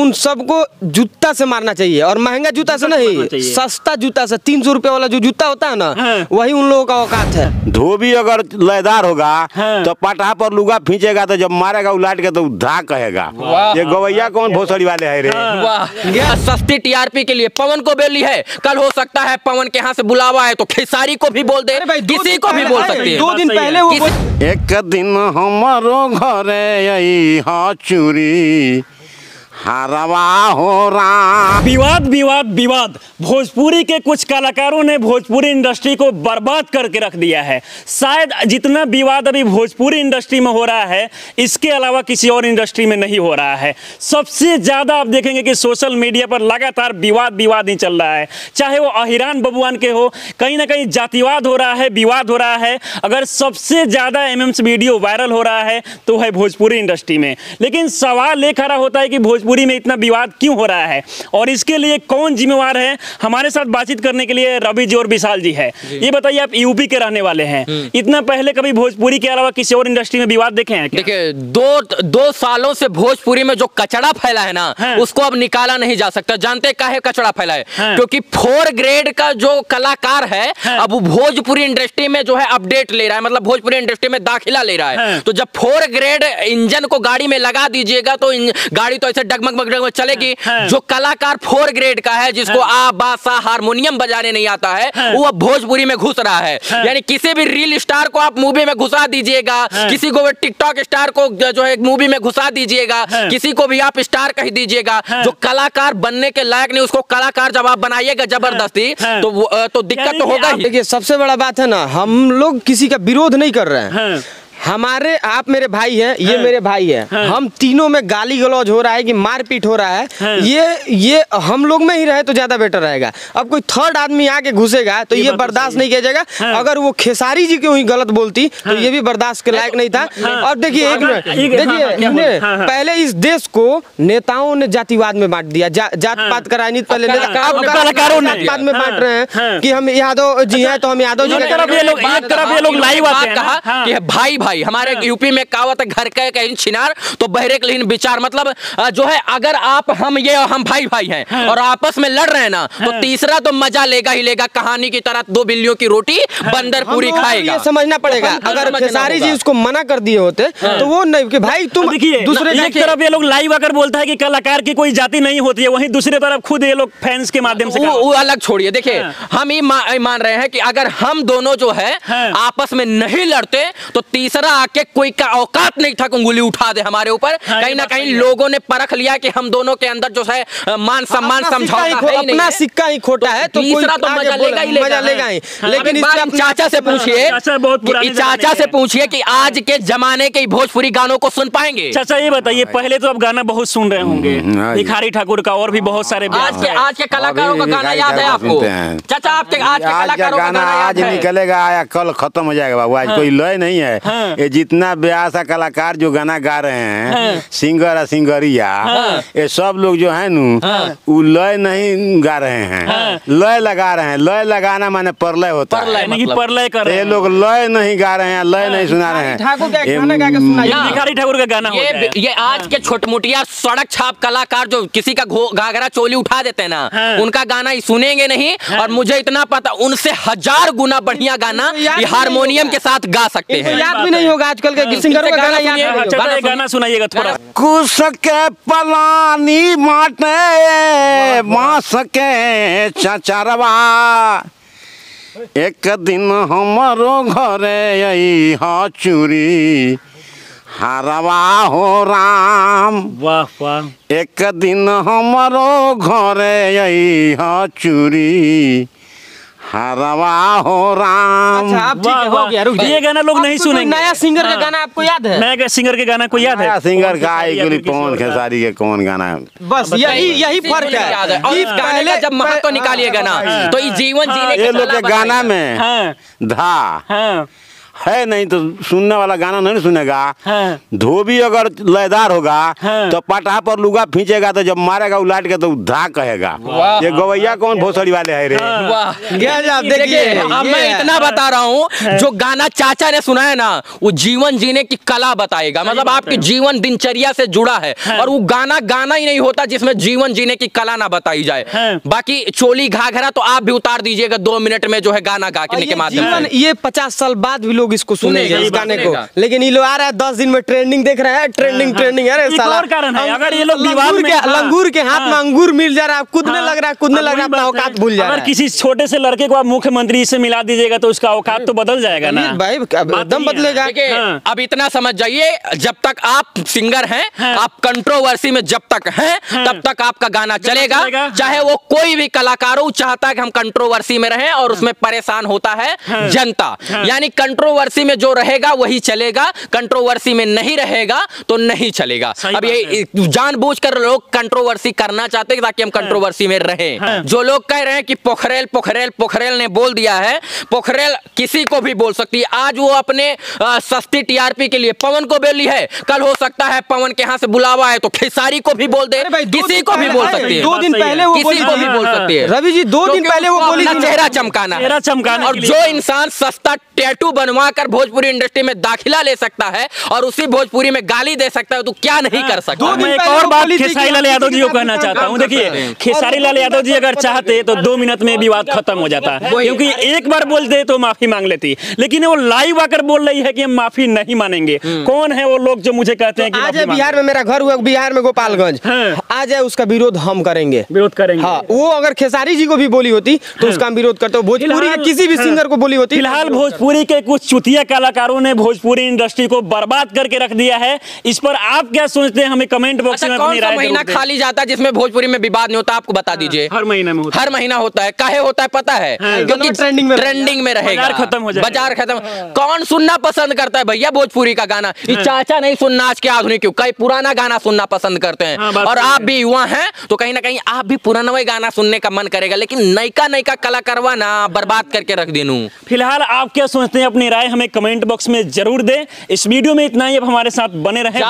उन सबको जूता से मारना चाहिए, और महंगा जूता से नहीं, सस्ता जूता से। 300 रुपए वाला जो जूता होता है ना, वही उन लोगों का औकात है। धोबी अगर लयदार होगा तो पटहा पर लुगा फींचेगा तो जब मारेगा उलाट के तो धा कहेगा ये गवैया कौन भोसड़ी वाले है रे। सस्ती टीआरपी के लिए पवन को बेली है, कल हो सकता है पवन के यहाँ से बुलावा है तो खेसारी को भी बोल दे, किसी को भी बोल सकते हैं। 2 दिन पहले वो एक दिन हमारो घरे चोरी हो रहा। विवाद विवाद विवाद। भोजपुरी के कुछ कलाकारों ने भोजपुरी इंडस्ट्री को बर्बाद करके रख दिया है। शायद जितना विवाद अभी भोजपुरी इंडस्ट्री में हो रहा है, इसके अलावा किसी और इंडस्ट्री में नहीं हो रहा है। सबसे ज्यादा आप देखेंगे कि सोशल मीडिया पर लगातार विवाद विवाद ही चल रहा है, चाहे वो अहिरान बबुआन के हो, कहीं ना कहीं जातिवाद हो रहा है, विवाद हो रहा है। अगर सबसे ज्यादा एमएम्स वीडियो वायरल हो रहा है तो है भोजपुरी इंडस्ट्री में। लेकिन सवाल ये खड़ा होता है कि भोजपुरी में इतना विवाद क्यों हो रहा है और इसके लिए कौन जिम्मेवार है। हमारे साथ बातचीत करने के लिए रवि जी और विशाल जी है। ये बताइए, आप यूपी के रहने वाले हैं, इतना पहले कभी भोजपुरी के अलावा किसी और इंडस्ट्री में विवाद देखे हैं? देखिए, दो सालों से भोजपुरी में जो कचड़ा फैला है ना, उसको अब निकाला नहीं जा सकता। जानते काहे कचड़ा फैला है? क्योंकि 4 ग्रेड का जो कलाकार है अब भोजपुरी इंडस्ट्री में जो है अपडेट ले रहा है, मतलब भोजपुरी इंडस्ट्री में दाखिला ले रहा है। तो जब 4 ग्रेड इंजन को गाड़ी में लगा दीजिएगा तो गाड़ी तो ऐसे डगमग चलेगी। जो कलाकार 4 ग्रेड का है, जिसको आ बा सा हारमोनियम बजाने नहीं आता है, वो अब भोजपुरी में घुस रहा है। यानी किसी भी रील स्टार को आप मूवी में घुसा दीजिएगा, किसी को टिकटॉक स्टार को जो है मूवी में घुसा दीजिएगा, किसी को भी आप स्टार कह दीजिएगा, जो कलाकार बनने के लायक नहीं उसको कलाकार जब आप बनाइएगा जबरदस्ती तो दिक्कत तो होगा ही। देखिए, सबसे बड़ा बात है ना, हम लोग किसी का विरोध नहीं कर रहे हैं। हमारे आप मेरे भाई हैं, ये मेरे भाई है, हम तीनों में गाली गलौज हो रहा है कि मारपीट हो रहा है, ये हम लोग में ही रहे तो ज्यादा बेटर रहेगा। अब कोई थर्ड आदमी आके घुसेगा तो ये बर्दाश्त नहीं किया जाएगा। अगर वो खेसारी जी क्यों ही गलत बोलती तो ये भी बर्दाश्त के लायक नहीं था। और देखिए, एक मिनट देखिए, पहले इस देश को नेताओं ने जातिवाद में बांट दिया, जात पात का राजनीति पहले में बांट रहे हैं कि हम यादव जी हैं तो हम यादव जी की भाई। हमारे यूपी में कहावत है, घर का छिनार तो बहरे के लेकिन विचार, मतलब जो है अगर आप हम भाई भाई हैं और आपस में लड़ रहे हैं ना, तो तीसरा तो मजा लेगा ही लेगा। कहानी की तरह 2 बिल्लियों की रोटी बंदर पूरी खाएगा। समझना पड़ेगा, अगर खेसारी जी उसको मना कर दिए होते तो वो नहीं कि भाई तुम दूसरे। एक तरफ ये लोग लाइव आकर बोलता है कि कलाकार की कोई जाति नहीं होती है, वहीं दूसरे तरफ खुद ये लोग फैंस के माध्यम से। वो अलग छोड़िए, देखिए हम ये मान रहे हैं कि अगर हम दोनों जो है आपस में नहीं लड़ते तो तीसरा आके कोई का औकात नहीं था उंगली उठा दे हमारे ऊपर। कहीं ना कहीं लोगों ने परख लिया कि हम दोनों के अंदर जो है मान सम्मान समझौता है, अपना सिक्का ही खोटा है तो तीसरा तो मजा लेगा ही लेगा। लेकिन इससे चाचा से पूछिए कि आज के जमाने के भोजपुरी गानों को सुन पाएंगे? चाचा ये बताइए, पहले तो आप गाना बहुत सुन रहे होंगे भिखारी ठाकुर का, और भी बहुत सारे आज के कलाकारों का गाना याद है आपको? चाचा आपके आज के कलाकारों का गाना आज निकलेगा या कल खत्म हो जाएगा बाबू, आज कोई लय नहीं है। ये जितना ब्यासा कलाकार जो गाना गा रहे हैं, सिंगर सिंगरिया, ये सब लोग जो है नू वो लय नहीं गा रहे हैं, लय लगा रहे हैं। लय लगाना माने परलय होता है, मतलब ये लोग लय नहीं गा रहे हैं, लय नहीं सुना रहे हैं। भिखारी ठाकुर का गाना ये आज के छोटमोटिया सड़क छाप कलाकार जो किसी का घाघरा चोली उठा देते हैं ना, उनका गाना सुनेंगे नहीं। और मुझे इतना पता, उनसे 1000 गुना बढ़िया गाना हारमोनियम के साथ गा सकते हैं। नहीं होगा आजकल के सिंगरों का गाना याद। गाना सुनाइएगा थोड़ा। कुस के पलानी माटे मास के चचरवा, एक दिन हमारो घरे आई हाँ चोरी हरवा हो राम। वाह वाह। एक दिन हमारो घरे आई हाँ चोरी हरवा हो राम। अच्छा, आप ठीक है, हो गया, रुक। ये गाना लोग नहीं सुनेंगे। नया सिंगर का गाना आपको याद है? नया सिंगर के गाना को याद है? सिंगर का पवन खेसारी के कौन गाना है? बस यही फर्क है। पहले जब महत्व निकालिएगा ना तो जीवन जीने के लोग के गाना में धा है नहीं तो सुनने वाला गाना नहीं सुनेगा। धोबी अगर लयदार होगा तो पटहा पर लुगा फींचेगा तो जब मारेगा उलाट के तो धा कहेगा ये गवैया कौन भोसड़ी वाले है रे। देखिए मैं इतना बता रहा हूँ जो गाना चाचा ने सुनाया ना वो जीवन जीने की कला बताएगा, मतलब आपकी जीवन दिनचर्या से जुड़ा है और वो गाना गाना ही नहीं होता जिसमें जीवन जीने की कला ना बताई जाए। बाकी चोली घाघरा तो आप भी उतार दीजिएगा 2 मिनट में जो है गाना गा के माध्यम से। ये 50 साल बाद भी लोग इसको सुनेंगे इस गाने को, लेकिन ये लोग आ रहा है 10 दिन में ट्रेंडिंग देख रहे हैं ट्रेंडिंग। अरे साला अगर ये लोग लंगूर के हाथ में अंगूर मिल जा रहा है कूदने लग रहा है अपना औकात भूल जा रहा है। अगर किसी छोटे से लड़के को आप मुख्यमंत्री से मिला दीजिएगा तो उसका औकात तो बदल जाएगा ना भाई, एकदम बदलेगा। अब इतना समझ जाइए जब तक आप सिंगर हैं, आप कंट्रोवर्सी में जब तक हैं तब तक आपका गाना चलेगा, चाहे वो कोई भी कलाकार हो चाहता है कि हम कंट्रोवर्सी में रहें और उसमें परेशान होता है जनता। यानी कंट्रोवर्सी में जो रहेगा वही चलेगा, कंट्रोवर्सी में नहीं रहेगा तो नहीं चलेगा। अब ये जानबूझकर लोग कंट्रोवर्सी करना चाहते हैं ताकि हम कंट्रोवर्सी में रहें। जो लोग कह रहे हैं कि पोखरेल पोखरेल पोखरेल ने बोल दिया है, पोखरेल किसी को भी बोल सकती है। आज वो अपने सस्ती टीआरपी के लिए पवन को बोली है, कल हो सकता है पवन के यहाँ से बुलावा है तो खेसारी को भी बोल दे, किसी को भी बोल सकती है। 2 दिन पहले वो किसी को भी बोल सकती है रवि जी, 2 दिन पहले वो बोली चेहरा चमकाना है। और जो इंसान सस्ता टैटू बनवाकर भोजपुरी इंडस्ट्री में दाखिला ले सकता है और उसी भोजपुरी में गाली दे सकता है तो क्या नहीं कर सकता। मैं एक और बात खेसारी लाल यादव जी को कहना चाहता हूँ। देखिए खेसारी लाल यादव जी अगर चाहते तो 2 मिनट में विवाद खत्म हो जाता है, क्योंकि एक बार बोलते तो माफी मांग लेती, लेकिन वो लाइव आकर बोल रही है कि हम माफी नहीं मानेंगे। कौन है वो लोग जो मुझे कहते हैं कि आज बिहार में मेरा घर हुआ बिहार में गोपालगंज, आज है उसका विरोध हम करेंगे, विरोध करेंगे। वो अगर खेसारी जी को भी बोली होती तो उसका हम विरोध करते। भोजपुरी किसी भी सिंगर को बोली होती। फिलहाल भोजपुरी के कुछ चुतिया कलाकारों ने भोजपुरी इंडस्ट्री को बर्बाद करके रख दिया है। इस पर आप क्या सोचते हैं हमें कमेंट बॉक्स में अपनी राय। महीना खाली जाता है जिसमें भोजपुरी में विवाद नहीं होता, आपको बता दीजिए। हर महीना होता है, काहे होता है पता है, क्योंकि ट्रेंडिंग में रहेगा, खत्म हो जाएगा, बाजार खत्म। कौन सुनना पसंद करता है भैया भोजपुरी का गाना? चाचा नहीं सुनना आज के आधुनिक युग, कई पुराना गाना सुनना पसंद करते हैं। और आप भी युवा हैं तो कहीं ना कहीं आप भी पुराना वही गाना सुनने का मन करेगा, लेकिन नई का कलाकारवा ना बर्बाद करके रख देनू। फिलहाल आप क्या सोचते हैं अपनी राय हमें कमेंट बॉक्स में जरूर दें। इस वीडियो में इतना ही, अब हमारे साथ बने रहें।